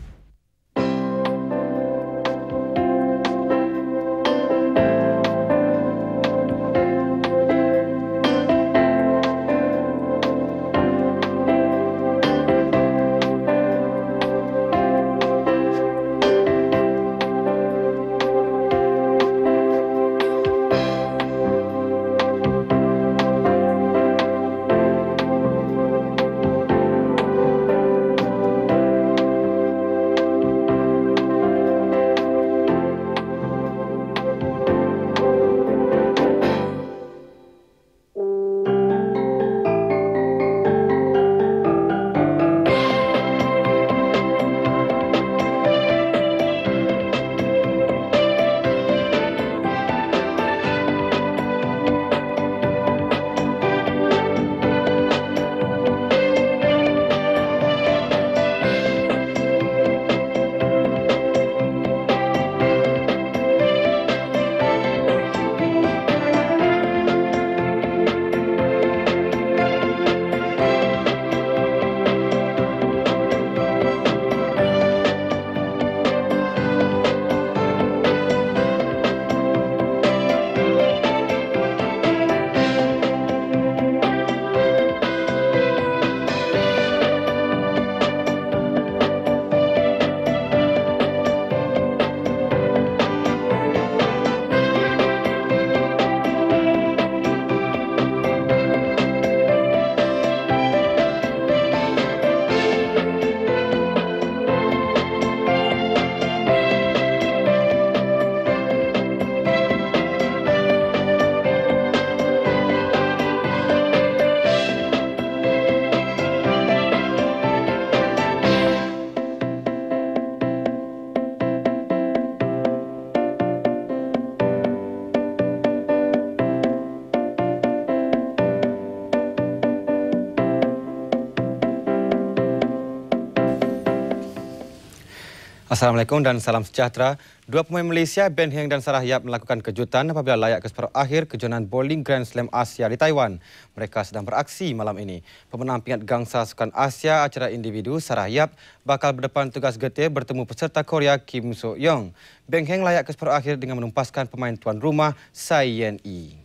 Assalamualaikum dan salam sejahtera. Dua pemain Malaysia, Ben Heng dan Sarahyap melakukan kejutan apabila layak ke separuh akhir kejohanan bowling Grand Slam Asia di Taiwan. Mereka sedang beraksi malam ini. Pemenang pingat gangsa sukan Asia acara individu, Sarahyap bakal berdepan tugas getih bertemu peserta Korea Kim So-yeong. Ben Heng layak ke separuh akhir dengan menumpaskan pemain tuan rumah, Tsai Yen-i.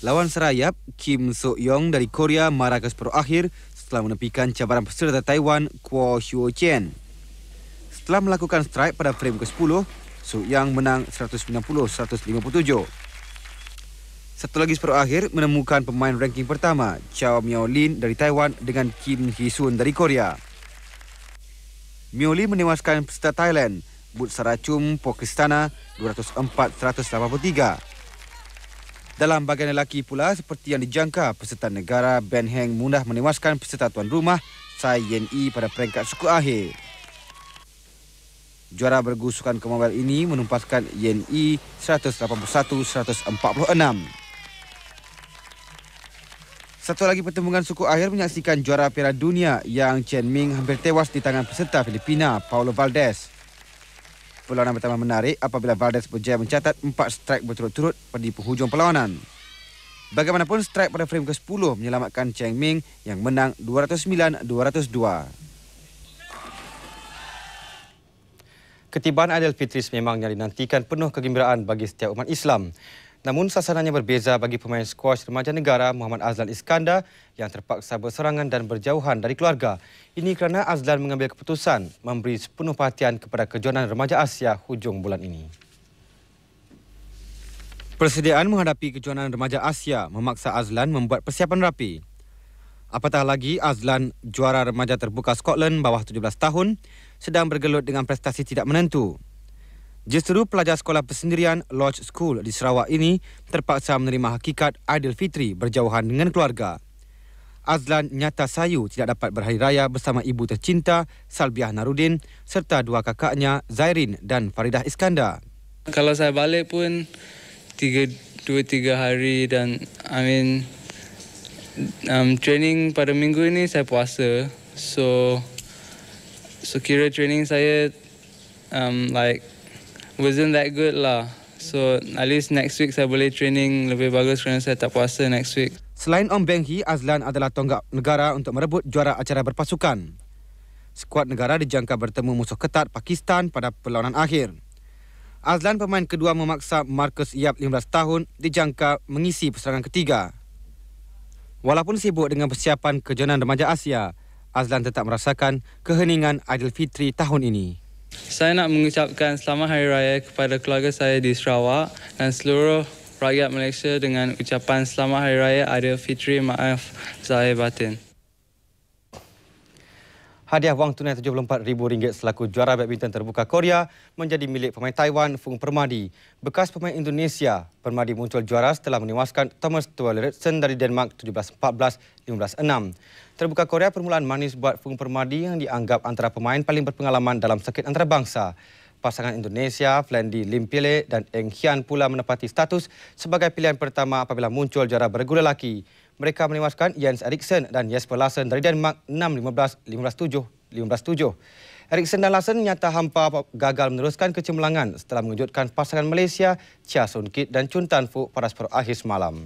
Lawan Sarahyap, Kim So-yeong dari Korea marah ke separuh akhir setelah menepikan cabaran peserta Taiwan, Kuo Hyo Chen. Setelah melakukan strike pada frame ke sepuluh, Su Yang menang seratus sembilan puluh seratus lima puluh tujuh. Satu lagi separuh akhir menemukan pemain ranking pertama, Chow Myo Lin dari Taiwan dengan Kim Hee-sun dari Korea. Myo Lin menewaskan peserta Thailand, But Sarachum Pokistana dua ratus empat seratus lapan puluh tiga. Dalam bahagian lelaki pula, seperti yang dijangka, peserta negara Ben Heng mudah menewaskan peserta tuan rumah Tsai Yen Yi pada peringkat suku akhir. Juara bergusukan Commonwealth ini menumpaskan Yen Yi seratus lapan puluh satu seratus empat puluh enam. Satu lagi pertemuan suku akhir menyaksikan juara Piala Dunia Yang Chen Ming hampir tewas di tangan peserta Filipina Paulo Valdez. Perlawanan pertama menarik apabila Valdez berjaya mencatat empat strike berturut-turut pada penghujung perlawanan. Bagaimanapun, strike pada frame ke sepuluh menyelamatkan Cheng Ming yang menang dua ratus sembilan dua ratus dua. Ketibaan Aidilfitri memangnya dinantikan penuh kegembiraan bagi setiap umat Islam. Namun, sasarannya berbeza bagi pemain skuash remaja negara Muhammad Azlan Iskandar yang terpaksa berserangan dan berjauhan dari keluarga. Ini kerana Azlan mengambil keputusan memberi sepenuh perhatian kepada kejohanan remaja Asia hujung bulan ini. Persediaan menghadapi kejohanan remaja Asia memaksa Azlan membuat persiapan rapi. Apatah lagi, Azlan, juara remaja terbuka Scotland bawah tujuh belas tahun, sedang bergelut dengan prestasi tidak menentu. Justeru pelajar sekolah persendirian Lodge School di Sarawak ini terpaksa menerima hakikat Aidilfitri berjauhan dengan keluarga. Azlan nyata sayu tidak dapat berhari raya bersama ibu tercinta Salbiah Narudin serta dua kakaknya Zairin dan Faridah Iskandar. Kalau saya balik pun tiga, dua tiga hari dan I mean um, training pada minggu ini saya puasa, so so kira training saya um, like wasn't that good lah. So at least next week saya boleh training lebih bagus kerana saya tak puasa next week. Selain Ong Beng Hee, Azlan adalah tonggak negara untuk merebut juara acara berpasukan. Skuad negara dijangka bertemu musuh ketat Pakistan pada perlawanan akhir. Azlan, pemain kedua memaksa Marcus Yap lima belas tahun, dijangka mengisi perserangan ketiga. Walaupun sibuk dengan persiapan kejohanan remaja Asia, Azlan tetap merasakan keheningan Aidilfitri tahun ini. Saya nak mengucapkan selamat Hari Raya kepada keluarga saya di Sarawak dan seluruh rakyat Malaysia dengan ucapan selamat Hari Raya Aidilfitri, maaf zahir batin. Hadiah wang tunai tujuh puluh empat ribu ringgit selaku juara badminton terbuka Korea menjadi milik pemain Taiwan Fung Permadi. Bekas pemain Indonesia, Permadi muncul juara setelah menewaskan Thomas Thorvaldsen dari Denmark tujuh belas empat belas lima belas enam. Terbuka Korea permulaan manis buat Fung Permadi yang dianggap antara pemain paling berpengalaman dalam circuit antarabangsa. Pasangan Indonesia, Flendi Limpile dan Eng Hian pula menepati status sebagai pilihan pertama apabila muncul juara bergula laki. Mereka menewaskan Jens Eriksen dan Jesper Larsen dari Denmark enam lima belas lima belas tujuh lima belas tujuh. Eriksen dan Larsen nyata hampa gagal meneruskan kecemerlangan setelah mengejutkan pasangan Malaysia Chia Soon Kit dan Chun Tan Fook pada separuh akhir semalam.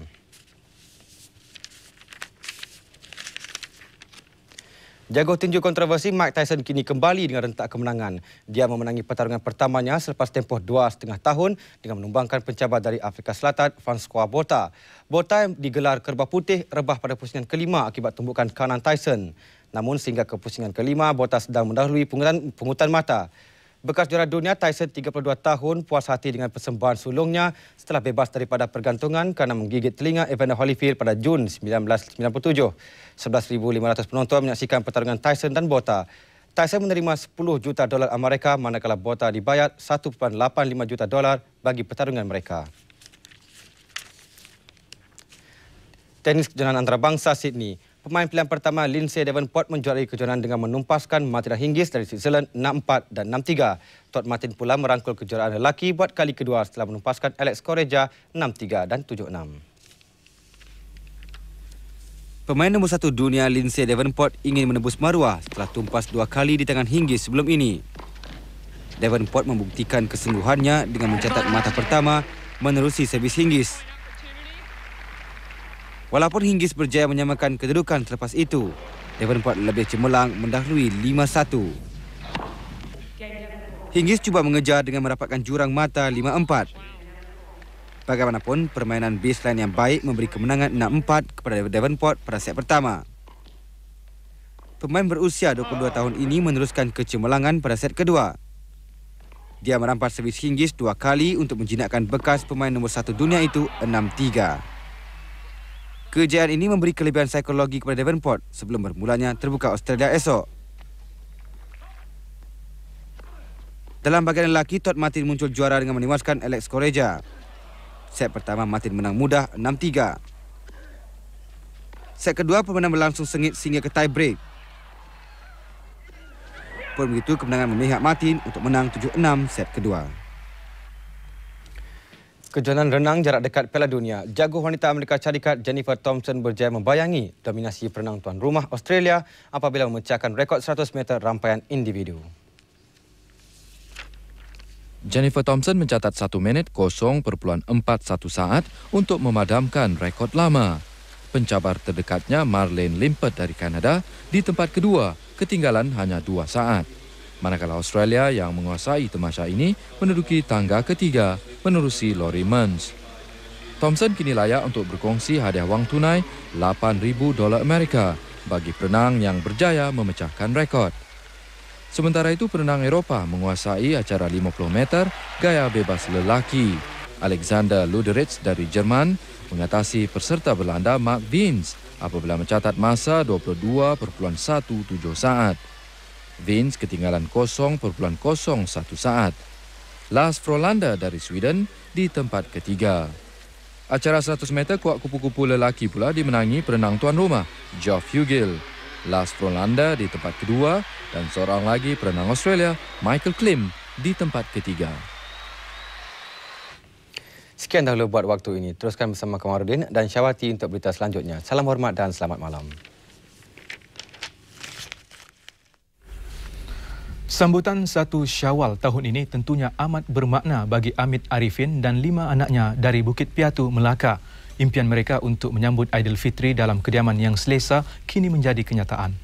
Jago tinju kontroversi Mike Tyson kini kembali dengan rentak kemenangan. Dia memenangi pertarungan pertamanya selepas tempoh dua setengah tahun dengan menumbangkan pencabar dari Afrika Selatan, Francois Bota. Bota digelar kerbau putih rebah pada pusingan kelima akibat tumbukan kanan Tyson. Namun sehingga ke pusingan kelima, Bota sedang mendahului pungutan, pungutan mata. Bekas juara dunia Tyson tiga puluh dua tahun puas hati dengan persembahan sulungnya setelah bebas daripada pergantungan kerana menggigit telinga Evander Holyfield pada Jun seribu sembilan ratus sembilan puluh tujuh. sebelas ribu lima ratus penonton menyaksikan pertarungan Tyson dan Bota. Tyson menerima sepuluh juta dolar Amerika manakala Bota dibayar satu perpuluhan lapan lima juta dolar bagi pertarungan mereka. Tenis kejohanan antarabangsa Sydney. Pemain pilihan pertama Lindsay Davenport menjuarai kejohanan dengan menumpaskan Martina Hingis dari Switzerland enam empat dan enam tiga. Todd Martin pula merangkul kejuaraan lelaki buat kali kedua setelah menumpaskan Alex Correja enam tiga dan tujuh enam. Pemain nombor satu dunia Lindsay Davenport ingin menebus maruah setelah tumpas dua kali di tangan Hingis sebelum ini. Davenport membuktikan kesungguhannya dengan mencatat mata pertama menerusi servis Hingis. Walaupun Hingis berjaya menyamakan kedudukan selepas itu, Davenport lebih cemerlang mendahului lima satu. Hingis cuba mengejar dengan merapatkan jurang mata lima empat. Bagaimanapun, permainan baseline yang baik memberi kemenangan enam empat kepada Davenport pada set pertama. Pemain berusia dua puluh dua tahun ini meneruskan kecemerlangan pada set kedua. Dia merampas servis Hinggis dua kali untuk menjinakkan bekas pemain nombor satu dunia itu enam tiga. Kejayaan ini memberi kelebihan psikologi kepada Devonport sebelum bermulanya terbuka Australia esok. Dalam bahagian lelaki, Todd Martin muncul juara dengan menewaskan Alex Correja. Set pertama, Martin menang mudah enam tiga. Set kedua, pemenang berlangsung sengit sehingga ke tie break. Pun begitu, kemenangan memihak Martin untuk menang tujuh enam set kedua. Kejohanan renang jarak dekat Piala Dunia, jago wanita Amerika Syarikat Jennifer Thompson berjaya membayangi dominasi perenang tuan rumah Australia apabila memecahkan rekod seratus meter rampaian individu. Jennifer Thompson mencatat satu minit kosong perpuluhan empat satu saat untuk memadamkan rekod lama. Pencabar terdekatnya Marlene Limpert dari Kanada di tempat kedua, ketinggalan hanya dua saat. Manakala Australia yang menguasai temasya ini menduduki tangga ketiga menerusi Laurie Munns. Thompson kini layak untuk berkongsi hadiah wang tunai lapan ribu dolar Amerika bagi perenang yang berjaya memecahkan rekod. Sementara itu perenang Eropah menguasai acara lima puluh meter gaya bebas lelaki. Alexander Luderitz dari Jerman mengatasi peserta Belanda Mark Wiens apabila mencatat masa dua puluh dua perpuluhan satu tujuh saat. Wiens ketinggalan kosong perpuluhan kosong satu saat. Lars Frolanda dari Sweden di tempat ketiga. Acara seratus meter kuak kupu-kupu lelaki pula dimenangi perenang tuan rumah, Geoff Hugill. Lars Frolanda di tempat kedua dan seorang lagi perenang Australia, Michael Klim di tempat ketiga. Sekian dahulu buat waktu ini. Teruskan bersama Kamarudin dan Syawati untuk berita selanjutnya. Salam hormat dan selamat malam. Sambutan satu Syawal tahun ini tentunya amat bermakna bagi Amit Arifin dan lima anaknya dari Bukit Piatu, Melaka. Impian mereka untuk menyambut Aidilfitri dalam kediaman yang selesa kini menjadi kenyataan.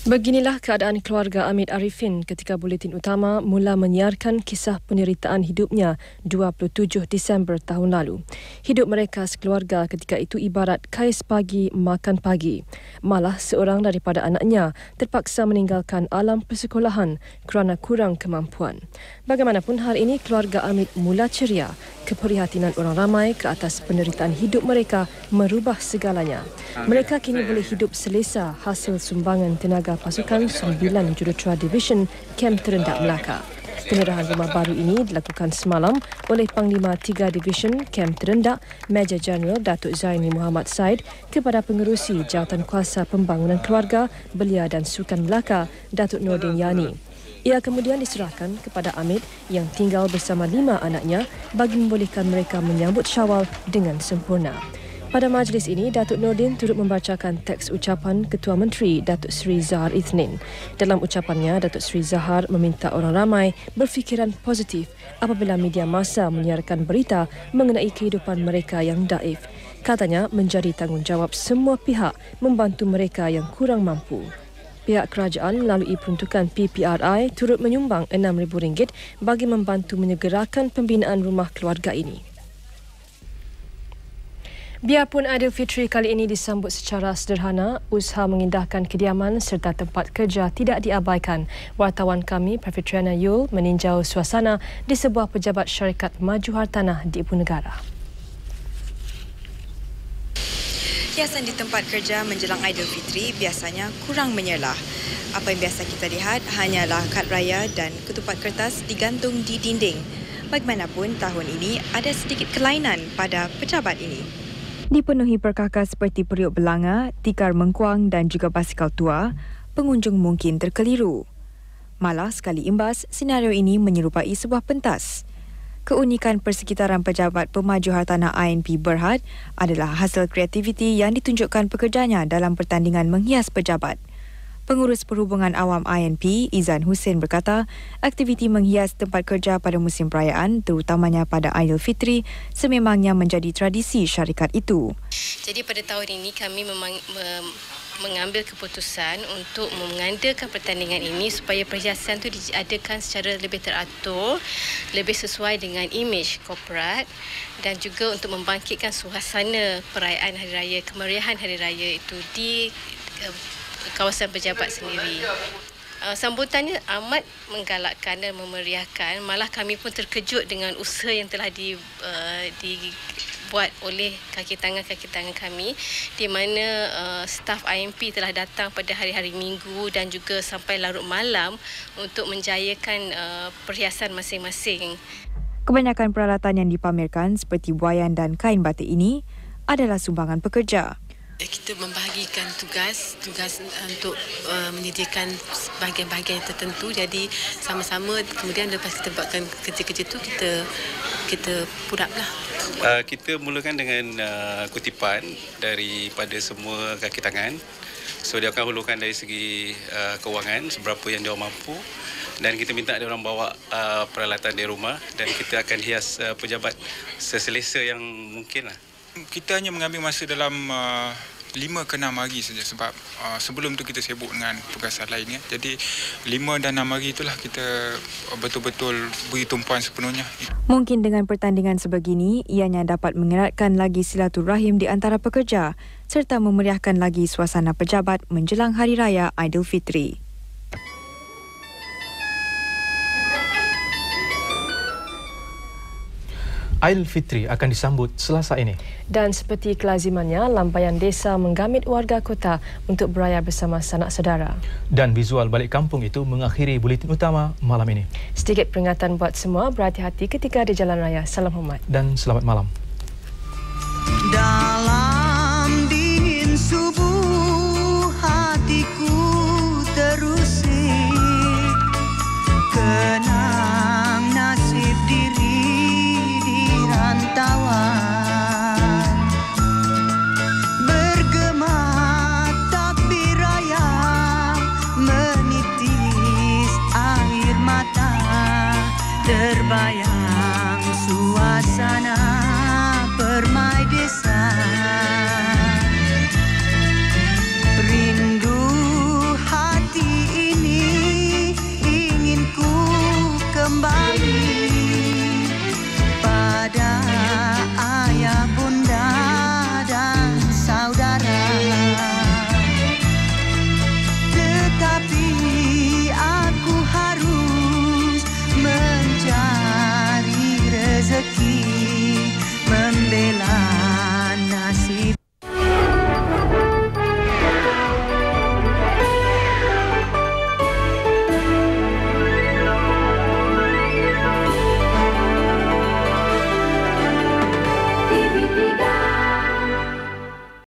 Beginilah keadaan keluarga Amit Arifin ketika Buletin Utama mula menyiarkan kisah penderitaan hidupnya dua puluh tujuh Disember tahun lalu. Hidup mereka sekeluarga ketika itu ibarat kais pagi makan pagi. Malah seorang daripada anaknya terpaksa meninggalkan alam persekolahan kerana kurang kemampuan. Bagaimanapun hari ini keluarga Amit mula ceria. Keprihatinan orang ramai ke atas penderitaan hidup mereka merubah segalanya. Mereka kini boleh hidup selesa hasil sumbangan tenaga pasukan sembilan Jurutera Division Kem Terendak Melaka. Penyerahan rumah baru ini dilakukan semalam oleh Panglima tiga Division Kem Terendak Major General Datuk Zaini Muhammad Said kepada Pengerusi Jawatankuasa Pembangunan Keluarga, Belia dan Sukan Melaka, Datuk Nordin Yani. Ia kemudian diserahkan kepada Amit yang tinggal bersama lima anaknya bagi membolehkan mereka menyambut Syawal dengan sempurna. Pada majlis ini, Datuk Nordin turut membacakan teks ucapan Ketua Menteri Datuk Seri Zahar Ithnin. Dalam ucapannya, Datuk Seri Zahar meminta orang ramai berfikiran positif apabila media massa menyiarkan berita mengenai kehidupan mereka yang daif. Katanya, menjadi tanggungjawab semua pihak membantu mereka yang kurang mampu. Pihak kerajaan melalui peruntukan P P R I turut menyumbang enam ribu ringgit bagi membantu menyegerakan pembinaan rumah keluarga ini. Biarpun Aidilfitri kali ini disambut secara sederhana, usaha mengindahkan kediaman serta tempat kerja tidak diabaikan. Wartawan kami, Pravitriana Yul, meninjau suasana di sebuah pejabat syarikat maju hartanah di Ibu Negara. Hiasan di tempat kerja menjelang Aidilfitri biasanya kurang menyerlah. Apa yang biasa kita lihat hanyalah kad raya dan ketupat kertas digantung di dinding. Bagaimanapun, tahun ini ada sedikit kelainan pada pejabat ini. Dipenuhi perkakas seperti periuk belanga, tikar mengkuang dan juga basikal tua, pengunjung mungkin terkeliru. Malah sekali imbas, senario ini menyerupai sebuah pentas. Keunikan persekitaran pejabat pemaju hartanah I N P Berhad adalah hasil kreativiti yang ditunjukkan pekerjanya dalam pertandingan menghias pejabat. Pengurus Perhubungan Awam I N P, Izan Hussein berkata, aktiviti menghias tempat kerja pada musim perayaan, terutamanya pada Aidilfitri, sememangnya menjadi tradisi syarikat itu. Jadi pada tahun ini kami memang mengambil keputusan untuk mengadakan pertandingan ini supaya perhiasan itu diadakan secara lebih teratur, lebih sesuai dengan imej korporat dan juga untuk membangkitkan suasana perayaan Hari Raya, kemeriahan Hari Raya itu di kawasan pejabat sendiri. Uh, sambutannya amat menggalakkan dan memeriahkan. Malah kami pun terkejut dengan usaha yang telah di, uh, dibuat oleh kaki tangan-kaki tangan kami, di mana uh, staf I M P telah datang pada hari-hari Minggu dan juga sampai larut malam untuk menjayakan uh, perhiasan masing-masing. Kebanyakan peralatan yang dipamerkan seperti buayan dan kain batik ini adalah sumbangan pekerja. Kita membahagikan tugas, tugas untuk uh, menyediakan bahagian-bahagian tertentu. Jadi sama-sama kemudian lepas kita buatkan kerja-kerja itu kita kita puraplah. Uh, kita mulakan dengan uh, kutipan daripada semua kaki tangan. So dia akan hulurkan dari segi uh, kewangan seberapa yang dia mampu, dan kita minta dia orang bawa uh, peralatan dari rumah, dan kita akan hias uh, pejabat seselesa yang mungkinlah. Kita hanya mengambil masa dalam uh, lima ke enam hari saja, sebab uh, sebelum tu kita sibuk dengan tugasan lainnya. Jadi lima dan enam hari itulah kita betul-betul beri tumpuan sepenuhnya. Mungkin dengan pertandingan sebegini, ianya dapat mengeratkan lagi silaturahim di antara pekerja serta memeriahkan lagi suasana pejabat menjelang Hari Raya Aidilfitri. Aidilfitri akan disambut Selasa ini. Dan seperti kelazimannya, lampaian desa menggamit warga kota untuk beraya bersama sanak saudara. Dan visual balik kampung itu mengakhiri buletin utama malam ini. Sedikit peringatan buat semua, berhati-hati ketika di jalan raya. Salam hormat. Dan selamat malam.